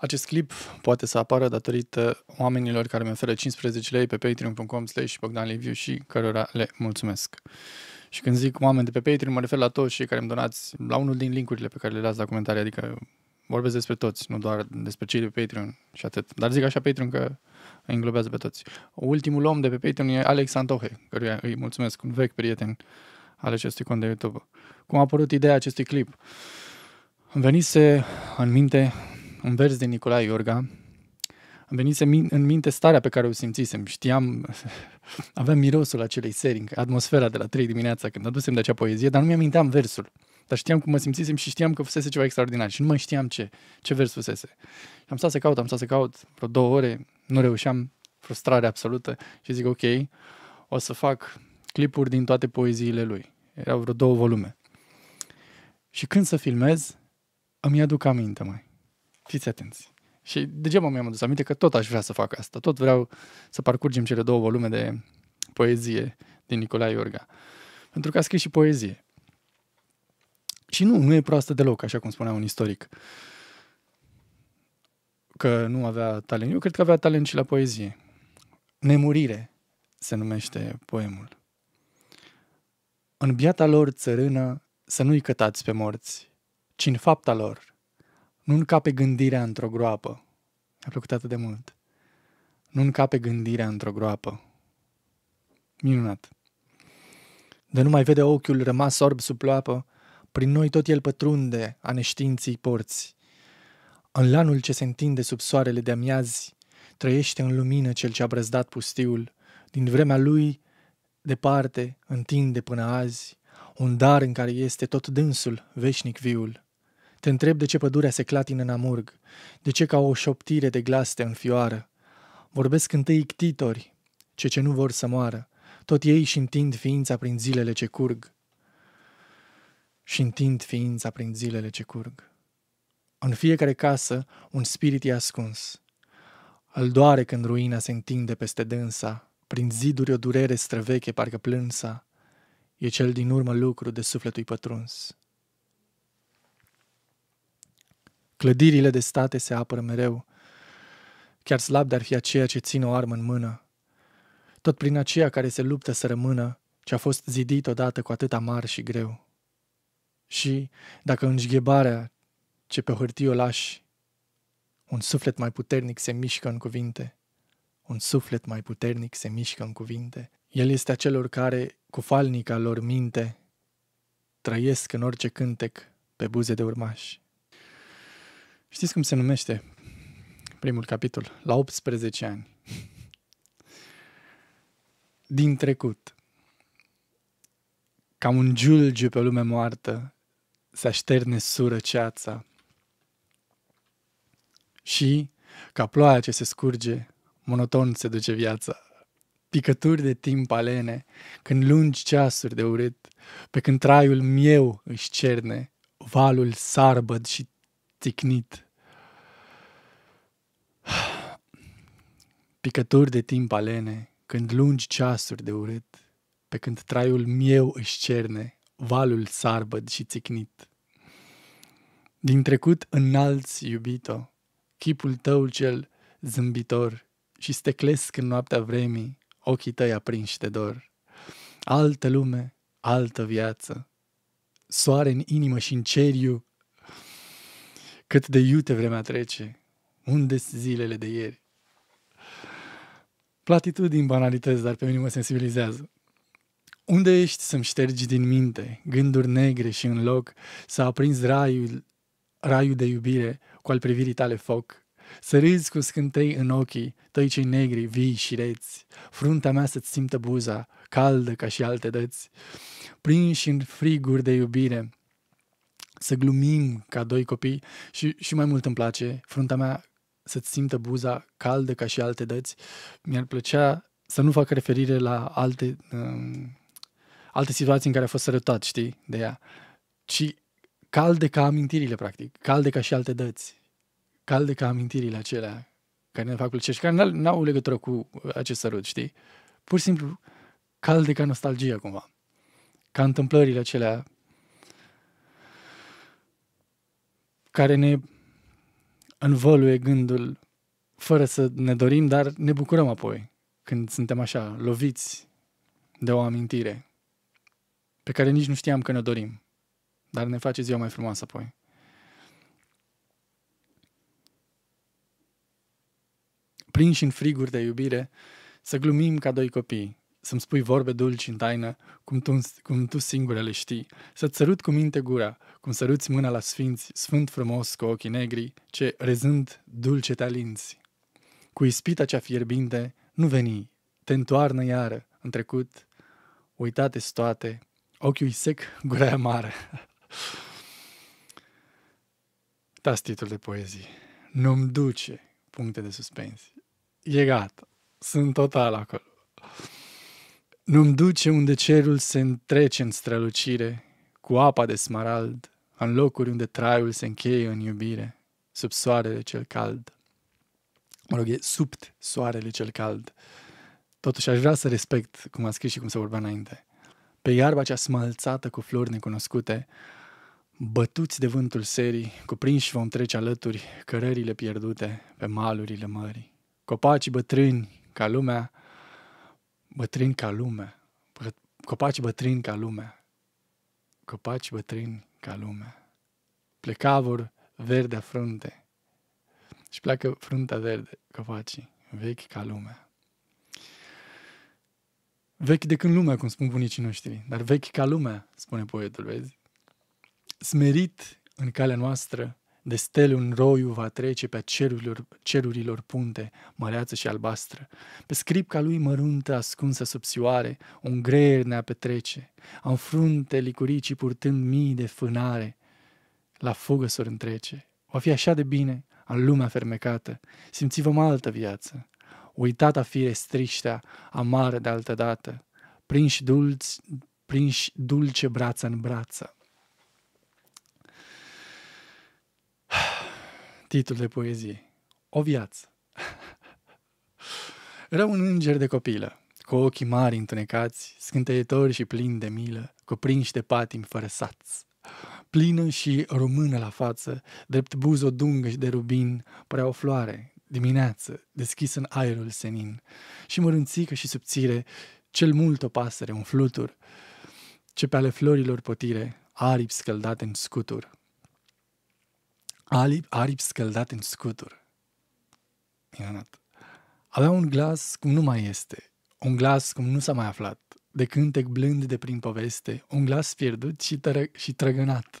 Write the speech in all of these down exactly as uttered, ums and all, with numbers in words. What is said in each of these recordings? Acest clip poate să apară datorită oamenilor care mi oferă cincisprezece lei pe patreon punct com slash Bogdan Liviu și cărora le mulțumesc. Și când zic oameni de pe Patreon, mă refer la toți cei care îmi donați la unul din linkurile pe care le las la comentarii, adică vorbesc despre toți, nu doar despre cei de pe Patreon și atât. Dar zic așa Patreon că îi înglobează pe toți. Ultimul om de pe Patreon e Alex Antohe, căruia îi mulțumesc, un vechi prieten al acestui cont de YouTube. Cum a apărut ideea acestui clip? Îmi venise în minte un vers din Nicolae Iorga, îmi venise în minte starea pe care o simțisem. Știam, aveam mirosul acelei seri, atmosfera de la trei dimineața când adusem de acea poezie, dar nu mi-aminteam versul. Dar știam cum mă simțisem și știam că fusese ceva extraordinar și nu mai știam ce, ce vers fusese. Și am stat să caut, am stat să caut vreo două ore, nu reușeam, frustrare absolută și zic ok, o să fac clipuri din toate poeziile lui. Erau vreo două volume. Și când să filmez, îmi aduc aminte mai. Fiți atenți. Și degeaba mi-am adus aminte că tot aș vrea să fac asta. Tot vreau să parcurgem cele două volume de poezie din Nicolae Iorga. Pentru că a scris și poezie. Și nu, nu e proastă deloc, așa cum spunea un istoric. Că nu avea talent. Eu cred că avea talent și la poezie. Nemurire se numește poemul. În biata lor țărână să nu-i cătați pe morți, ci în fapta lor. Nu încape gândirea într-o groapă. Mi-a plăcut atât de mult. Nu încape gândirea într-o groapă. Minunat. De nu mai vede ochiul rămas orb sub ploapă, prin noi tot el pătrunde a neștiinții porți. În lanul ce se întinde sub soarele de amiazi, trăiește în lumină cel ce-a brăzdat pustiul. Din vremea lui, departe, întinde până azi, un dar în care este tot dânsul, veșnic viul. Te întreb de ce pădurea se clatină în amurg, de ce ca o șoptire de glas te înfioară. Vorbesc întâi ictitori, ce ce nu vor să moară, tot ei și întind ființa prin zilele ce curg. Și întind ființa prin zilele ce curg. În fiecare casă un spirit e ascuns. Îl doare când ruina se întinde peste dânsa, prin ziduri o durere străveche parcă plânsa, e cel din urmă lucru de sufletul-i pătruns. Clădirile de state se apără mereu, chiar slab de-ar fi aceea ce ține o armă în mână, tot prin aceea care se luptă să rămână ce a fost zidit odată cu atât amar și greu. Și, dacă înșghebarea ce pe hârtie o lași, un suflet mai puternic se mișcă în cuvinte, un suflet mai puternic se mișcă în cuvinte, el este acelor care, cu falnica lor minte, trăiesc în orice cântec pe buze de urmași. Știți cum se numește primul capitol? La optsprezece ani. Din trecut. Ca un giulgiu pe o lume moartă, se așterne surăceața. Și, ca ploaia ce se scurge, monoton se duce viața. Picături de timp alene, când lungi ceasuri de urât, pe când traiul meu își cerne, valul sarbăd și țicnit. Picături de timp alene, când lungi ceasuri de urât, pe când traiul meu își cerne, valul sarbăd și țicnit. Din trecut înalți, iubito, chipul tău cel zâmbitor și steclesc în noaptea vremii ochii tăi aprinși de dor. Altă lume, altă viață, soare în inimă și în ceriu, cât de iute vremea trece, unde-s zilele de ieri. Platitudini, banalități, dar pe mine mă sensibilizează. Unde ești să-mi ștergi din minte gânduri negre și în loc să aprinzi raiul, raiul de iubire cu al privirii tale foc, să râzi cu scântei în ochii tăi cei negri, vii și reți, fruntea mea să-ți simtă buza, caldă ca și alte dăți, prinși în friguri de iubire, să glumim ca doi copii și, și mai mult îmi place, fruntea mea să-ți simtă buza caldă ca și alte dăți. Mi-ar plăcea să nu fac referire la alte, um, alte situații în care a fost sărutat, știi, de ea, ci calde ca amintirile, practic, calde ca și alte dăți, calde ca amintirile acelea care ne fac plăcere și care n-au legătură cu acest sărut, știi, pur și simplu calde ca nostalgia cumva, ca întâmplările acelea care ne învăluie gândul fără să ne dorim, dar ne bucurăm apoi când suntem așa loviți de o amintire pe care nici nu știam că ne dorim, dar ne face ziua mai frumoasă apoi. Prinși în friguri de iubire, să glumim ca doi copii, să-mi spui vorbe dulci în taină, cum tu, cum tu singură le știi, să-ți sărut cu minte gura, cum săruți mâna la sfinți, sfânt frumos cu ochii negri, ce, rezând, dulce te alinți. Cu ispita cea fierbinte, nu veni, te-ntoarnă iară, în trecut, uitate-s toate, ochiul sec, gura amară. Uitați titlul de poezii. Nu-mi duce puncte de suspens. E gata. Sunt total acolo. Nu-mi duce unde cerul se întrece în strălucire, cu apa de smarald, în locuri unde traiul se încheie în iubire, sub soarele cel cald. Mă rog, e sub soarele cel cald. Totuși aș vrea să respect, cum a scris și cum se vorbea înainte, pe iarba cea smalțată cu flori necunoscute, bătuți de vântul serii, cuprinși vom trece alături cărările pierdute pe malurile mării. Copacii bătrâni ca lumea, bătrâni ca lumea, copaci bătrâni ca lumea, copaci bătrâni ca lumea. Plecavor verdea frunte și pleacă fruntea verde, copacii vechi ca lumea. Vechi de când lumea, cum spun bunicii noștri, dar vechi ca lumea, spune poetul, vezi? Smerit în calea noastră, de stele un roiu va trece pe cerurilor, cerurilor punte, măreață și albastră. Pe scripca lui măruntă, ascunsă sub sioare, un greier ne-a petrece, în frunte licuricii purtând mii de fânare, la fugă s-or întrece. Va fi așa de bine, în lumea fermecată, simți-vom altă viață. Uitata fire striștea, amară de altă dată, prinși, dulți, prinși dulce brață în brață. Titlul de poezie. O viață. Era un înger de copilă, cu ochii mari întunecați, scânteitori și plini de milă, cuprinși de patimi fără saț. Plină și română la față, drept buz o dungă și de rubin, părea o floare, dimineață, deschis în aerul senin, și mărunțică și subțire, cel mult o pasăre, un flutur, ce pe ale florilor potire, aripi scăldate în scutur. Aripi, aripi scăldat în scutur. Minunat. Avea un glas cum nu mai este, un glas cum nu s-a mai aflat, de cântec blând de prin poveste, un glas pierdut și, tără- și trăgănat,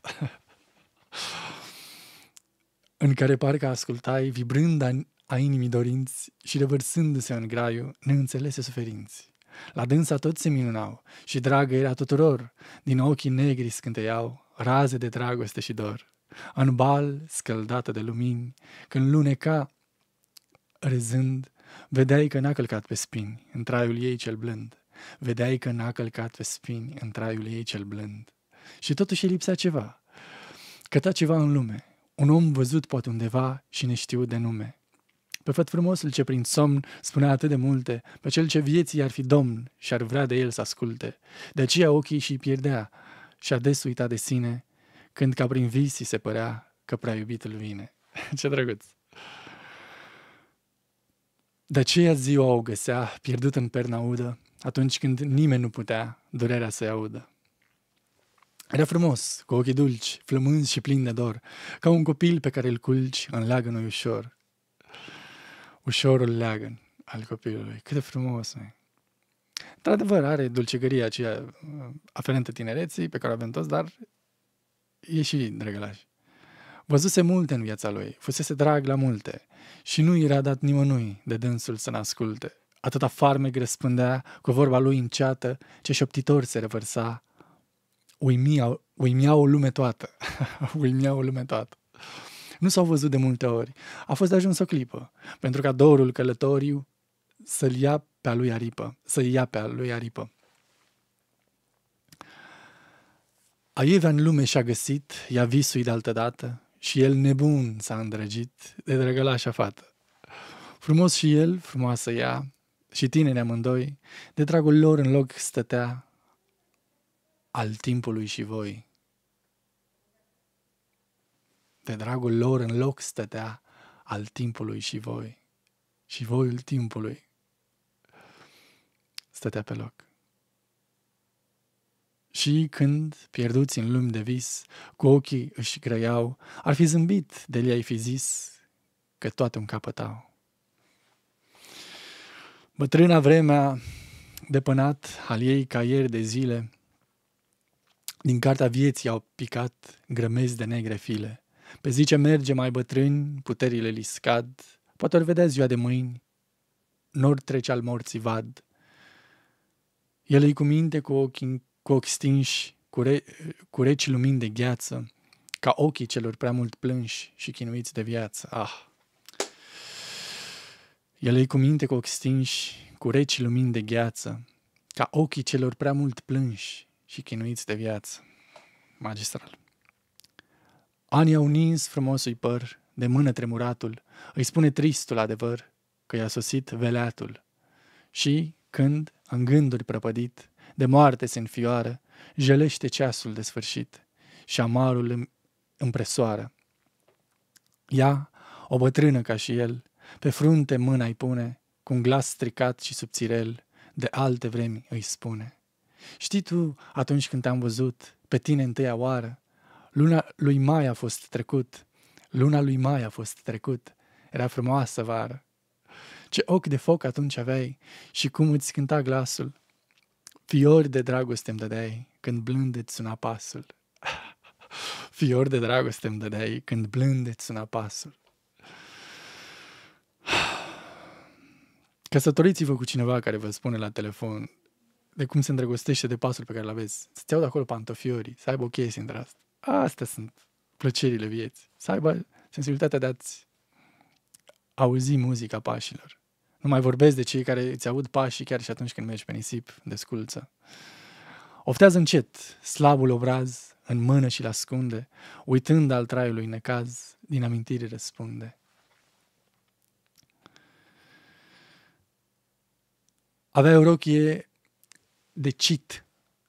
în care parcă ascultai, vibrând a, a inimii dorinți și revărsându-se în graiu, neînțelese suferinți. La dânsa toți se minunau și dragă era tuturor, din ochii negri scânteiau raze de dragoste și dor. În bal, scăldată de lumini, când luneca, rezând, vedeai că n-a călcat pe spini în traiul ei cel blând. Vedeai că n-a călcat pe spini în traiul ei cel blând. Și totuși îi lipsea ceva. Căta ceva în lume. Un om văzut poate undeva și neștiut de nume. Pe făt frumosul ce prin somn spunea atât de multe, pe cel ce vieții ar fi domn și ar vrea de el să asculte. De aceea ochii și-i pierdea și ades uita de sine, când ca prin visii se părea că prea iubitul vine. Ce drăguț! De aceea ziua o găsea, pierdut în perna udă, atunci când nimeni nu putea durerea să-i audă. Era frumos, cu ochii dulci, flămânzi și plini de dor, ca un copil pe care îl culci în leagănul ușor. Ușorul leagăn al copilului. Cât de frumos, măi! Într-adevăr, are dulcegăria aceea aferentă tinereții, pe care o avem toți, dar e și drăgălaș. Văzuse multe în viața lui, fusese drag la multe și nu i-a dat nimănui de dânsul să n-asculte. Atâta farmec răspândea, cu vorba lui înceată, ce șoptitor se revărsa. Uimia, uimia o lume toată. Uimia o lume toată. Nu s-au văzut de multe ori. A fost de ajuns o clipă, pentru ca dorul călătoriu să-l ia pe-a lui aripă. Să-i ia pe-a lui aripă. Aievea în lume și-a găsit, i-a visui de altă dată, și el nebun s-a îndrăgit de drăgălașa fată. Frumos și el, frumoasă ea, și tineri amândoi, de dragul lor în loc stătea al timpului și voi. De dragul lor în loc stătea al timpului și voi, și voiul timpului, stătea pe loc. Și când, pierduți în lumi de vis, cu ochii își grăiau, ar fi zâmbit de li-ai fi zis că toate încapătau. Bătrâna vremea, depănat al ei ca ieri de zile, din cartea vieții au picat grămezi de negre file. Pe zi ce merge mai bătrâni, puterile li scad, poate ori vedea ziua de mâini, nori trece al morții vad. El îi cuminte cu ochii cu ochi stinși, cu, re, cu reci lumini de gheață, ca ochii celor prea mult plânși și chinuiți de viață. Ah! El îi cuminte cu ochi stinși, cu reci lumini de gheață, ca ochii celor prea mult plânși și chinuiți de viață. Magistral. Anii au nins frumosul păr, de mână tremuratul, îi spune tristul adevăr că i-a sosit veleatul. Și, când, în gânduri prăpădit, de moarte se înfioară, jelește ceasul de sfârșit și amarul împresoară. Ea, o bătrână ca și el, pe frunte mâna-i pune, cu un glas stricat și subțirel, de alte vremi îi spune. Știi tu, atunci când te-am văzut, pe tine întâia oară, luna lui mai a fost trecut, luna lui mai a fost trecut, era frumoasă vară. Ce ochi de foc atunci aveai și cum îți cânta glasul, fiori de dragoste îmi dădeai când blând îți suna pasul. Fiori de dragoste îmi dădeai când blând îți suna pasul. Căsătoriți-vă cu cineva care vă spune la telefon de cum se îndrăgostește de pasul pe care l-aveți. Să-ți iau de acolo pantofiorii, să aibă o chestie între asta. Astea sunt plăcerile vieții. Să aibă sensibilitatea de a-ți auzi muzica pașilor. Nu mai vorbesc de cei care îți aud pașii chiar și atunci când mergi pe nisip de sculță. Oftează încet slabul obraz în mână și-l ascunde, uitând al traiului necaz, din amintiri răspunde. Avea o rochie de cit,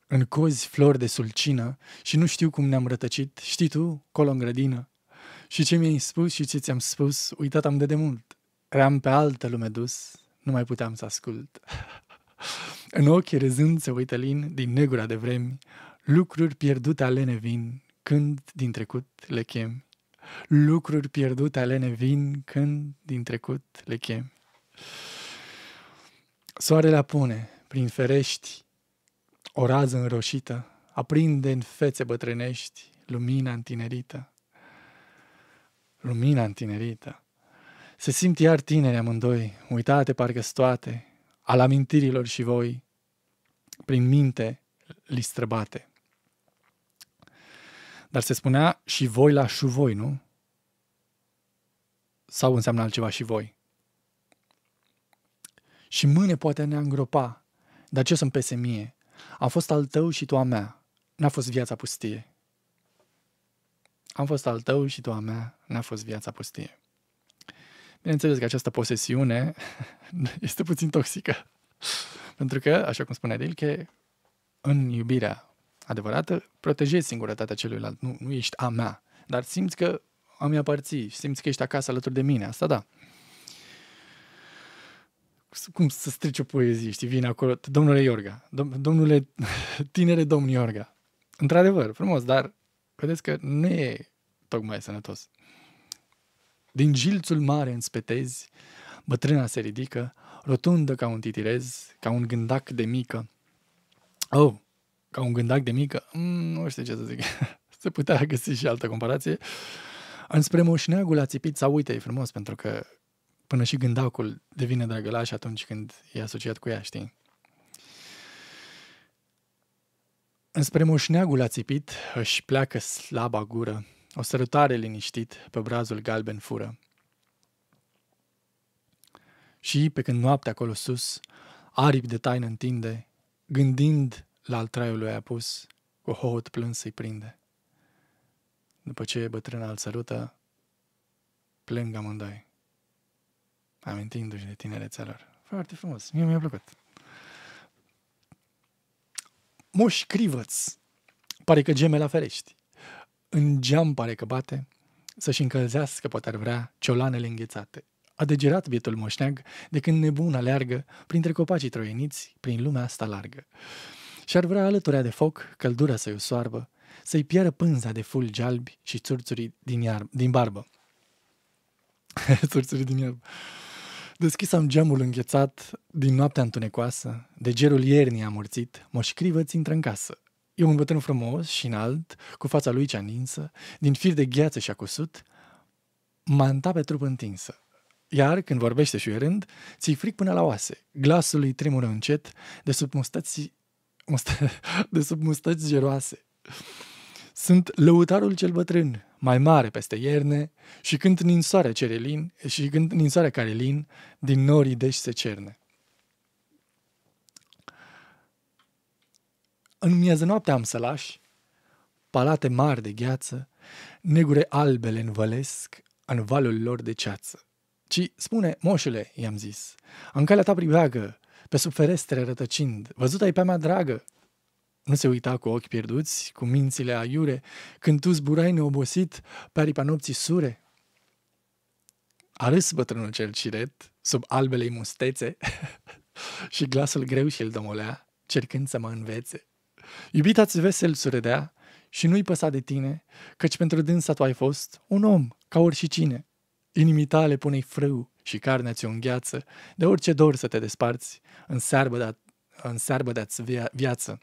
în cozi flori de sulcină și nu știu cum ne-am rătăcit, știi tu, colo în grădină. Și ce mi-ai spus și ce ți-am spus, uitat am de demult. Eram pe altă lume dus, nu mai puteam să ascult. În ochi rezând se uită lin din negura de vremi, lucruri pierdute ale ne vin când din trecut le chem. Lucruri pierdute ale ne vin când din trecut le chem. Soarele apune prin ferești o rază înroșită, aprinde în fețe bătrânești lumina întinerită. Lumina întinerită. Se simt iar tineri amândoi, uitate parcă stoate, al amintirilor și voi, prin minte li străbate. Dar se spunea și voi la și voi, nu? Sau înseamnă altceva și voi? Și mâine poate ne îngropa, dar ce să-mi pese mie? Am fost al tău și tu a mea, n-a fost viața pustie. Am fost al tău și tu a mea, n-a fost viața pustie. Bineînțeles că această posesiune este puțin toxică. Pentru că, așa cum spunea Rilke, în iubirea adevărată, protejezi singurătatea celuilalt. Nu, nu ești a mea, dar simți că îmi aparții, simți că ești acasă alături de mine. Asta da. Cum să strici o poezie, știi, vine acolo, domnule Iorga, dom- domnule tinere domn Iorga. Într-adevăr, frumos, dar vedeți că nu e tocmai sănătos. Din jilțul mare înspetezi, bătrâna se ridică, rotundă ca un titirez, ca un gândac de mică. Oh, ca un gândac de mică? Mm, nu știu ce să zic. Se putea găsi și altă comparație. Înspre moșneagul a țipit sau uite, e frumos, pentru că până și gândacul devine drăgălaș atunci când e asociat cu ea, știi? Înspre moșneagul a țipit, își pleacă slaba gură. O sărutare liniștit pe brazul galben fură. Și pe când noaptea acolo sus, aripi de taină întinde, gândind la al traiului apus, cu hohot plâns să-i prinde. După ce bătrâna îl sărută, plâng amândoi, amintindu-și de tinerețelor. Foarte frumos, mie mi-a plăcut. Moș Crivăț, pare că geme la ferești. În geam pare că bate, să-și încălzească, poate ar vrea, ciolanele înghețate. A degerat bietul moșneag de când nebun aleargă printre copacii troieniți, prin lumea asta largă. Și-ar vrea alăturea de foc căldura să-i usoarbă, să-i piară pânza de fulgi albi și țurțurii din, iar, din barbă. Țurțurii din iarbă. Deschis am geamul înghețat din noaptea întunecoasă, de gerul iernii amorțit, Moș Crivăț intră în casă. E un bătrân frumos și înalt, cu fața lui cea ninsă, din fir de gheață și-a cusut, manta pe trup întinsă. Iar, când vorbește șuierând, ți-i fric până la oase. Glasul lui tremură încet, de sub mustăți, mustă, de sub mustăți geroase. Sunt lăutarul cel bătrân, mai mare peste ierne, și când ninsoarea cerelin, și când ninsoarea carelin, din norii deși se cerne. În miază noapte am să lași, palate mari de gheață, negure albele învălesc în valul lor de ceață. Ci, spune, moșule, i-am zis, în calea ta priveagă, pe sub ferestre rătăcind, văzut ai pe-a mea dragă. Nu se uita cu ochi pierduți, cu mințile aiure, când tu zburai neobosit pe aripa nopții sure. A râs bătrânul cel ciret, sub albelei mustețe, și glasul greu și-l domolea, cercând să mă învețe. Iubita-ți vesel surâdea și nu-i păsa de tine, căci pentru dânsa tu ai fost un om, ca oricine. Inimii tale pune-i frâu și carnea ți-o îngheață, de orice dor să te desparți, în searbă de-a, în searbă de-ați via, viață.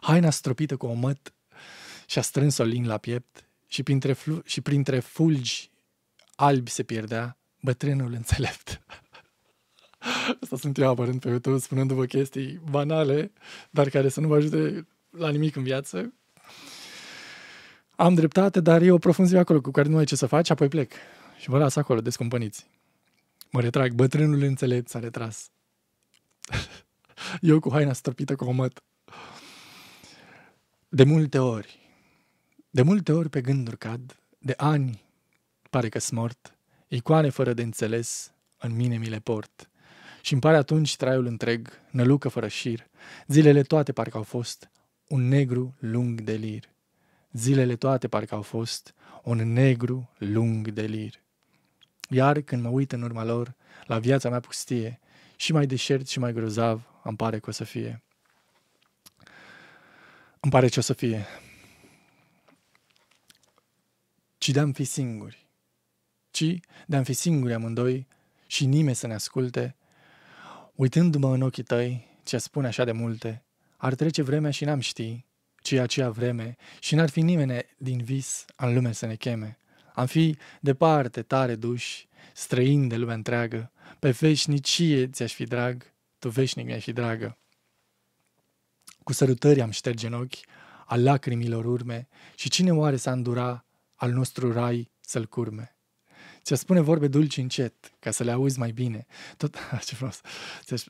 Haina stropită cu omăt și-a strâns-o lin la piept și printre, flu- și printre fulgi albi se pierdea bătrânul înțelept. Asta sunt eu apărând pe YouTube, spunându-vă chestii banale, dar care să nu vă ajute la nimic în viață. Am dreptate, dar e o profunzime acolo cu care nu ai ce să faci, apoi plec. Și vă las acolo, descumpăniți. Mă retrag, bătrânul înțelept s-a retras. Eu cu haina stropită cu omăt. De multe ori, de multe ori pe gânduri cad, de ani pare că-s mort, icoane fără de înțeles, în mine mi le port. Și-mi pare atunci traiul întreg, nălucă fără șir, zilele toate parcă au fost un negru lung delir. Zilele toate parcă au fost un negru lung delir. Iar când mă uit în urma lor, la viața mea pustie, și mai deșert și mai grozav, îmi pare că o să fie. Îmi pare ce o să fie. Ci de-am fi singuri. Ci de-am fi singuri amândoi și nimeni să ne asculte. Uitându-mă în ochii tăi, ce spune așa de multe, ar trece vremea și n-am ști ce e aceea vreme și n-ar fi nimeni din vis în lume să ne cheme. Am fi departe tare duși, străini de lumea întreagă, pe veșnicie ți-aș fi drag, tu veșnic mi-ai fi dragă. Cu sărutări am șterge în ochi al lacrimilor urme și cine oare s-a îndura al nostru rai să-l curme. Ți-a spune vorbe dulci încet, ca să le auzi mai bine. Tot, ce frumos.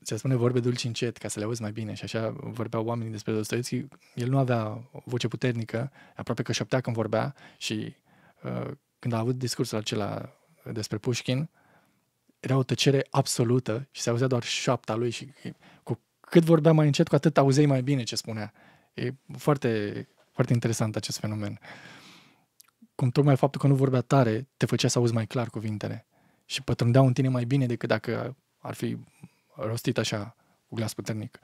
Ți-a spune vorbe dulci încet, ca să le auzi mai bine. Și așa vorbeau oamenii despre Dostoievski. El nu avea o voce puternică, aproape că șoptea când vorbea și uh, când a avut discursul acela despre Pușkin, era o tăcere absolută și se auzea doar șoapta lui și cu cât vorbea mai încet, cu atât auzeai mai bine ce spunea. E foarte, foarte interesant acest fenomen. Cum tocmai faptul că nu vorbea tare te făcea să auzi mai clar cuvintele și pătrundeau în tine mai bine decât dacă ar fi rostit așa cu glas puternic.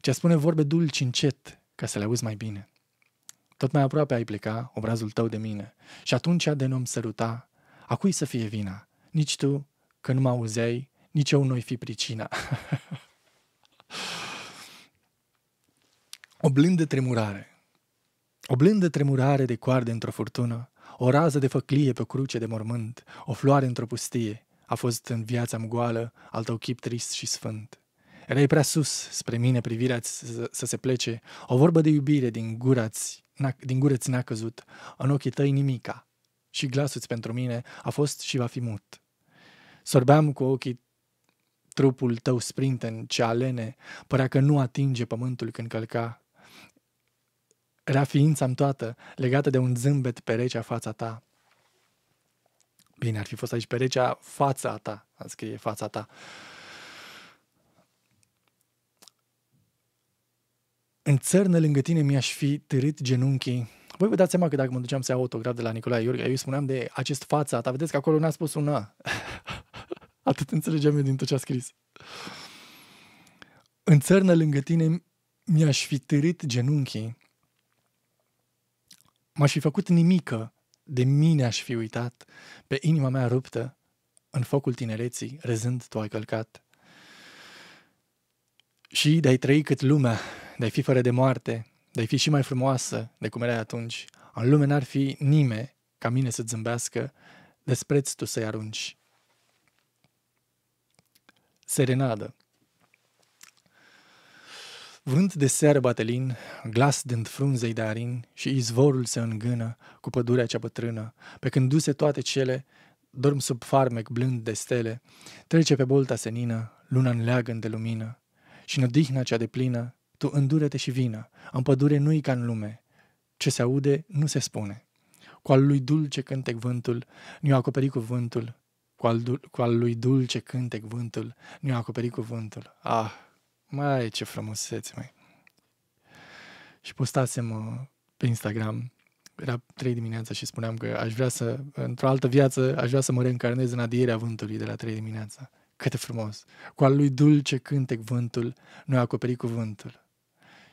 Ce spune vorbe dulci încet ca să le auzi mai bine. Tot mai aproape ai pleca obrazul tău de mine și atunci de nu-mi săruta, a cui să fie vina? Nici tu, că nu mă auzeai, nici eu nu-i fi pricina. O blândă tremurare. O blândă tremurare de coarde într-o furtună, o rază de făclie pe cruce de mormânt, o floare într-o pustie, a fost în viața-mi goală al tău chip trist și sfânt. Erai prea sus spre mine privirea-ți să se plece, o vorbă de iubire din gura-ți, din gură-ți n-a căzut, în ochii tăi nimica, și glasul-ți pentru mine a fost și va fi mut. Sorbeam cu ochii trupul tău sprinten ce alene, părea că nu atinge pământul când călca. Era ființa-mi toată, legată de un zâmbet pe recea fața ta. Bine, ar fi fost aici pe recea fața ta, a scrie fața ta. În țărnă lângă tine mi-aș fi târât genunchii Voi vă dați seama că dacă mă duceam să iau autograf de la Nicolae Iorga, eu îi spuneam de acest fața, ta vedeți că acolo n-a spus un A. Atât înțelegeam eu din tot ce a scris. În țărnă lângă tine mi-aș fi târât genunchii, m-aș fi făcut nimică, de mine aș fi uitat, pe inima mea ruptă, în focul tinereții, rezând tu ai călcat. Și de-ai trăi cât lumea, de-ai fi fără de moarte, de-ai fi și mai frumoasă de cum erai atunci, în lume n-ar fi nimeni ca mine să-ți zâmbească, despreț tu să-i arunci. Serenadă. Vânt de seară batelin, glas dând frunzei de arin și izvorul se îngână cu pădurea cea bătrână, pe când duse toate cele, dorm sub farmec blând de stele, trece pe bolta senină, luna înleagă-n de lumină și în odihna cea de plină, tu îndură-te și vină, în pădure nu-i ca în lume, ce se aude nu se spune. Cu al lui dulce cântec vântul, nu-i acoperi cuvântul, cu al, dul cu al lui dulce cântec vântul, nu-i acoperi cuvântul. Ah! Mai ce frumusețe, mai. Și postasem uh, pe Instagram, era trei dimineața și spuneam că aș vrea să, într-o altă viață, aș vrea să mă reîncarnez în adierea vântului de la trei dimineața. Cât de frumos! Cu al lui dulce cântec vântul, nu-i acoperi cuvântul.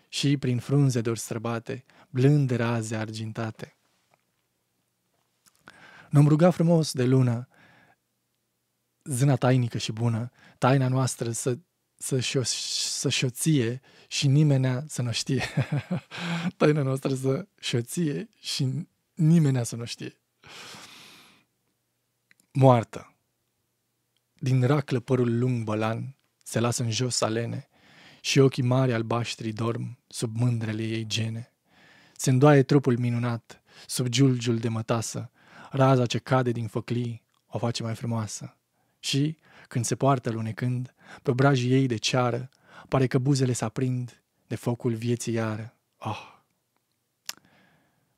Și prin frunze de-ori străbate, blânde raze argintate. Ne-am rugat frumos de lună, zâna tainică și bună, taina noastră să să-și o, să șoție și nimenea să nu știe. Taina noastră să șoție și nimenea să nu știe. Moartă. Din raclă părul lung bălan se lasă în jos alene și ochii mari albaștri dorm sub mândrele ei gene. Se îndoaie trupul minunat sub giulgiul de mătasă, raza ce cade din făclii o face mai frumoasă. Și, când se poartă lunecând, pe brajii ei de ceară, pare că buzele s-aprind de focul vieții iară. Oh!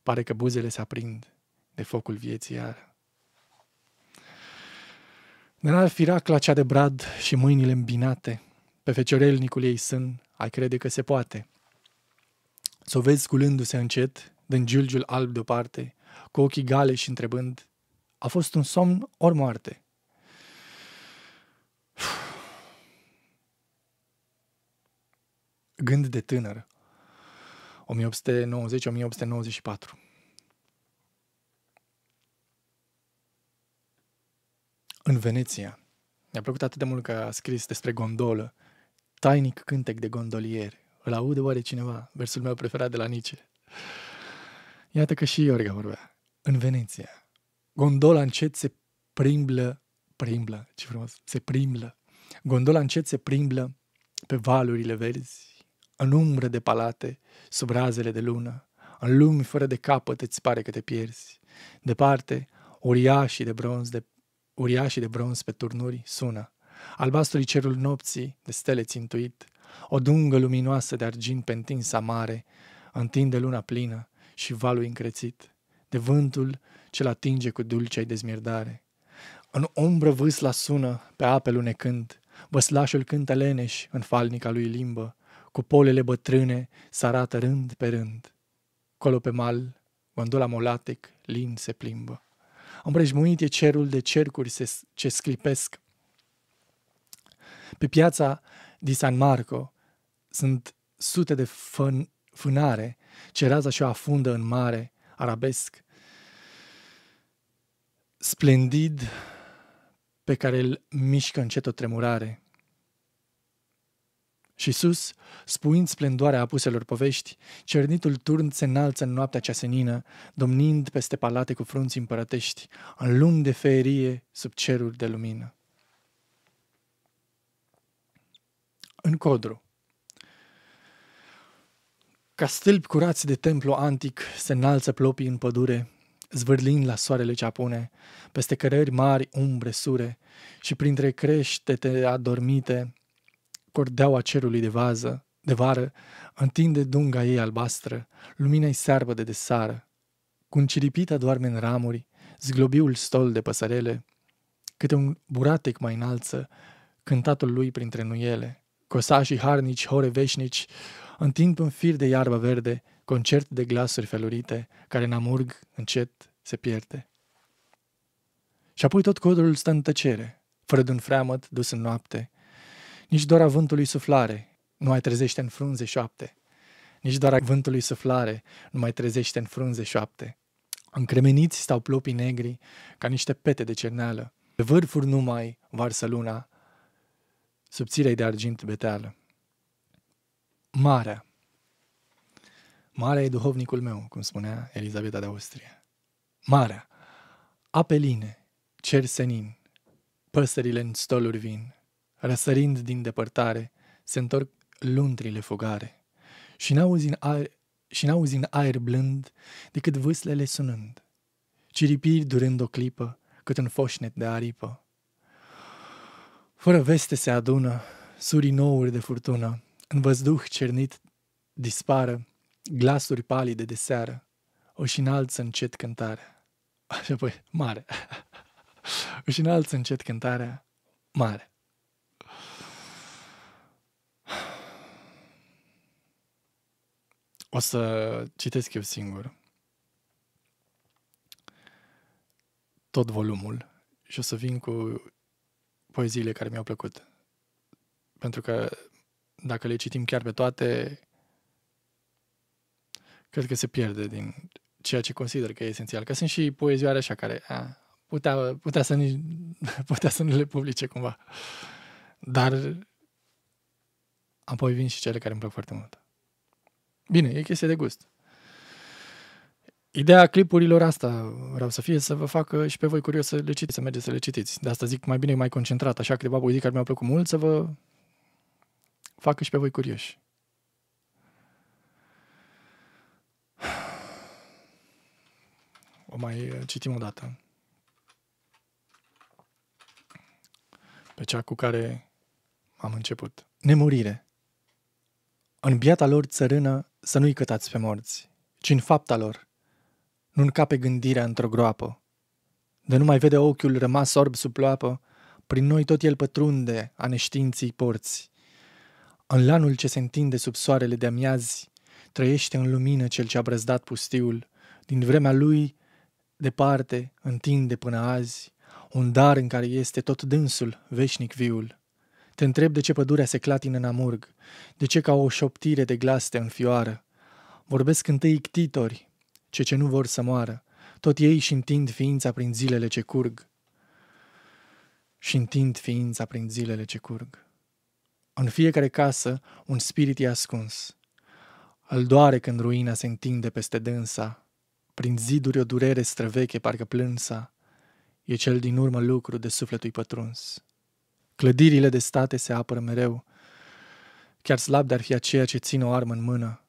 Pare că buzele s-aprind de focul vieții iară. N-ar fi racla cea de brad și mâinile îmbinate, pe feciorelnicul ei sân, ai crede că se poate. S-o vezi sculându-se încet, dând giulgiul alb deoparte, cu ochii gale și întrebând, a fost un somn ori moarte? Gând de tânăr, o mie opt sute nouăzeci - o mie opt sute nouăzeci și patru. În Veneția. Mi-a plăcut atât de mult că a scris despre gondolă. Tainic cântec de gondolier. Îl aude oare cineva? Versul meu preferat de la Nietzsche. Iată că și Iorga vorbea. În Veneția. Gondola încet se primblă. Primblă, ce frumos. Se primblă. Gondola încet se primblă pe valurile verzi. În umbră de palate, sub razele de lună, în lumi fără de capăt îți pare că te pierzi. Departe, uriașii de bronz, de, uriașii de bronz pe turnuri sună. Albastru-i cerul nopții, de stele țintuit, o dungă luminoasă de argint pe întinsa mare, întinde luna plină și valul încrețit, de vântul ce-l atinge cu dulcea-i dezmierdare. În umbră vâsla sună, pe ape lunecând, văslașul cântă leneș în falnica lui limbă, cu polele bătrâne s-arată rând pe rând. Colo pe mal, gondola molatec, lin se plimbă. Împrejmuit e cerul de cercuri se, ce sclipesc. Pe piața di San Marco sunt sute de fân, fânare, ce raza și-o afundă în mare, arabesc. Splendid pe care îl mișcă încet o tremurare. Și sus, spuind splendoarea apuselor povești, cernitul turn se înalță în noaptea cea senină, domnind peste palate cu frunți împărătești, în lumi de feerie sub ceruri de lumină. În Codru. Ca stâlpi curați de templu antic, se înalță plopii în pădure, zvârlind la soarele ce apune, peste cărări mari umbre sure și printre creștete adormite, cordeaua cerului de, vază, de vară întinde dunga ei albastră, lumina-i searbă de desară. Cu-n ciripita doarme în ramuri, zglobiul stol de păsărele, câte un buratec mai înalță, cântatul lui printre nuiele. Cosașii harnici, hore veșnici, întind un fir de iarbă verde, concert de glasuri felurite, care în amurg încet se pierde. Și apoi tot codrul stă în tăcere, fără de un freamăt dus în noapte. Nici doar a vântului suflare nu mai trezește în frunze șoapte. Nici doar a vântului suflare nu mai trezește în frunze șoapte. Încremeniți stau plopii negri, ca niște pete de cerneală. Pe vârfuri numai varsă luna, subțirei de argint beteală. Marea. Marea e duhovnicul meu, cum spunea Elizabeta de Austria. Marea. Ape line, cer senin, păsările în stoluri vin, răsărind din depărtare, se întorc luntrile fugare. Și n-auzi în aer, și n-auzi în aer blând, decât vâslele sunând, ciripiri durând o clipă, cât un foșnet de aripă. Fără veste se adună suri nouri de furtună, în văzduh cernit dispară glasuri palide de seară, își înalță încet cântarea. Și apoi, mare. Își înalță încet cântarea, mare. O să citesc eu singur tot volumul și o să vin cu poeziile care mi-au plăcut. Pentru că dacă le citim chiar pe toate, cred că se pierde din ceea ce consider că e esențial. Că sunt și poezioare așa care a, putea, putea, să nici, putea să nu le publice cumva. Dar apoi vin și cele care îmi plac foarte mult. Bine, e chestie de gust. Ideea clipurilor asta vreau să fie să vă facă și pe voi curios să le citiți, să mergeți să le citiți. De asta zic mai bine mai concentrat, așa câteva poezii care mi-au plăcut mult, să vă facă și pe voi curioși. O mai citim o dată. Pe cea cu care am început. Nemurire. În biata lor țărână să nu-i cătați pe morți, ci în fapta lor. Nu încape gândirea într-o groapă. De nu mai vede ochiul rămas orb sub ploapă, prin noi tot el pătrunde a neștiinții porți. În lanul ce se întinde sub soarele de amiazi, trăiește în lumină cel ce a brăzdat pustiul. Din vremea lui, departe, întinde până azi, un dar în care este tot dânsul, veșnic viul. Te întreb de ce pădurea se clatină în amurg, de ce ca o șoptire de glas te înfioară. Vorbesc întâi ictitori, ce ce nu vor să moară, tot ei și întind ființa prin zilele ce curg. Și întind ființa prin zilele ce curg. În fiecare casă, un spirit e ascuns. Îl doare când ruina se întinde peste dânsa, prin ziduri o durere străveche, parcă plânsa, e cel din urmă lucru de sufletul-i pătruns. Clădirile de state se apără mereu, chiar slab de-ar fi aceea ce ține o armă în mână,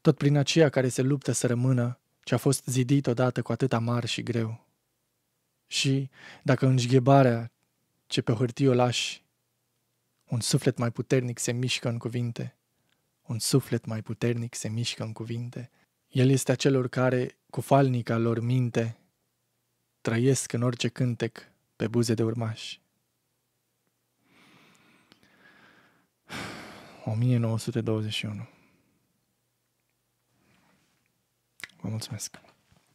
tot prin aceea care se luptă să rămână ce a fost zidit odată cu atât amar și greu. Și, dacă înșghebarea ce pe hârtie o lași, un suflet mai puternic se mișcă în cuvinte, un suflet mai puternic se mișcă în cuvinte, el este a celor care, cu falnica lor minte, trăiesc în orice cântec pe buze de urmași. o mie nouă sute douăzeci și unu. Vă mulțumesc!